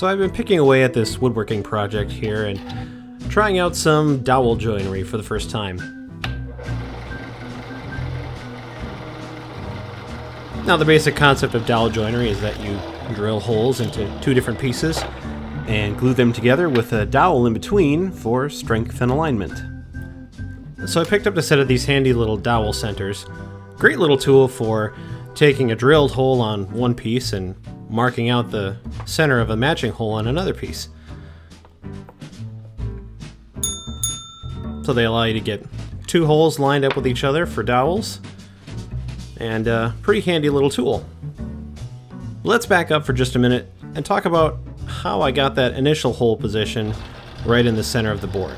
So I've been picking away at this woodworking project here and trying out some dowel joinery for the first time. Now the basic concept of dowel joinery is that you drill holes into two different pieces and glue them together with a dowel in between for strength and alignment. So I picked up a set of these handy little dowel centers. Great little tool for taking a drilled hole on one piece and marking out the center of a matching hole on another piece. So they allow you to get two holes lined up with each other for dowels, and a pretty handy little tool. Let's back up for just a minute and talk about how I got that initial hole position right in the center of the board.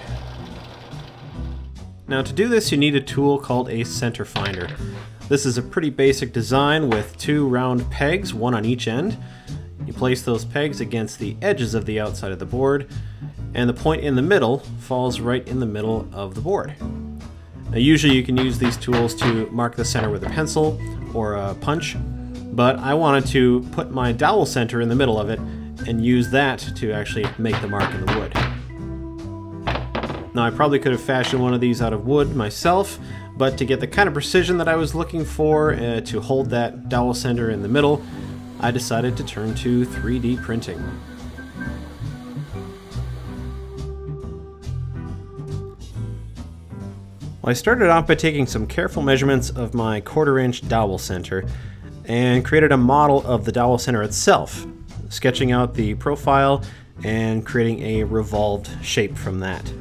Now to do this you need a tool called a center finder. This is a pretty basic design with two round pegs, one on each end. You place those pegs against the edges of the outside of the board, and the point in the middle falls right in the middle of the board. Now usually you can use these tools to mark the center with a pencil or a punch, but I wanted to put my dowel center in the middle of it and use that to actually make the mark in the wood. Now I probably could have fashioned one of these out of wood myself, but to get the kind of precision that I was looking for to hold that dowel center in the middle, I decided to turn to 3D printing. Well, I started off by taking some careful measurements of my 1/4 inch dowel center and created a model of the dowel center itself, sketching out the profile and creating a revolved shape from that.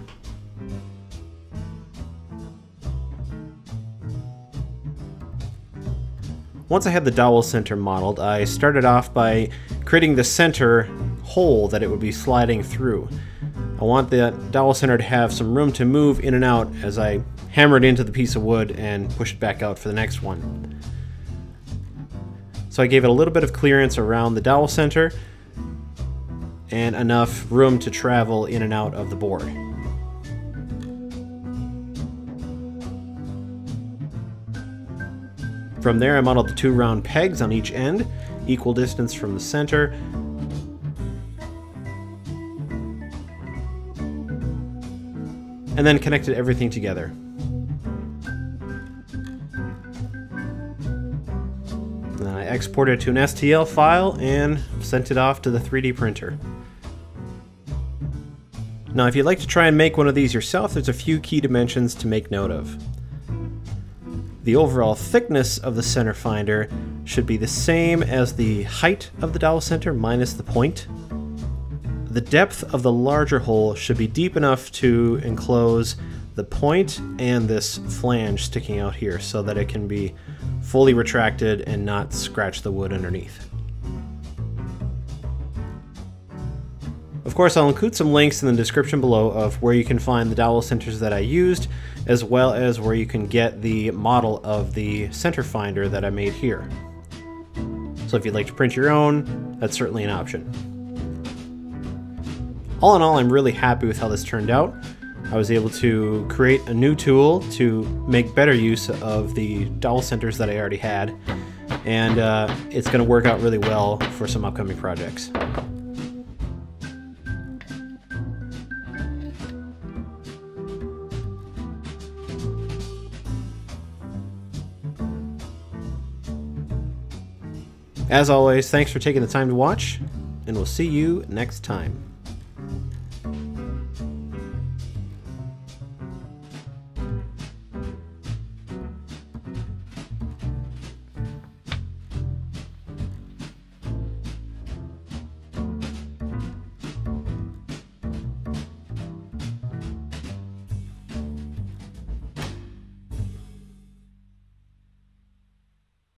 Once I had the dowel center modeled, I started off by creating the center hole that it would be sliding through. I want the dowel center to have some room to move in and out as I hammer it into the piece of wood and push it back out for the next one. So I gave it a little bit of clearance around the dowel center and enough room to travel in and out of the board. From there, I modeled the two round pegs on each end, equal distance from the center. And then connected everything together. And I exported it to an STL file and sent it off to the 3D printer. Now, if you'd like to try and make one of these yourself, there's a few key dimensions to make note of. The overall thickness of the center finder should be the same as the height of the dowel center minus the point. The depth of the larger hole should be deep enough to enclose the point and this flange sticking out here so that it can be fully retracted and not scratch the wood underneath. Of course, I'll include some links in the description below of where you can find the dowel centers that I used, as well as where you can get the model of the center finder that I made here. So if you'd like to print your own, that's certainly an option. All in all, I'm really happy with how this turned out. I was able to create a new tool to make better use of the dowel centers that I already had, and it's going to work out really well for some upcoming projects. As always, thanks for taking the time to watch, and we'll see you next time.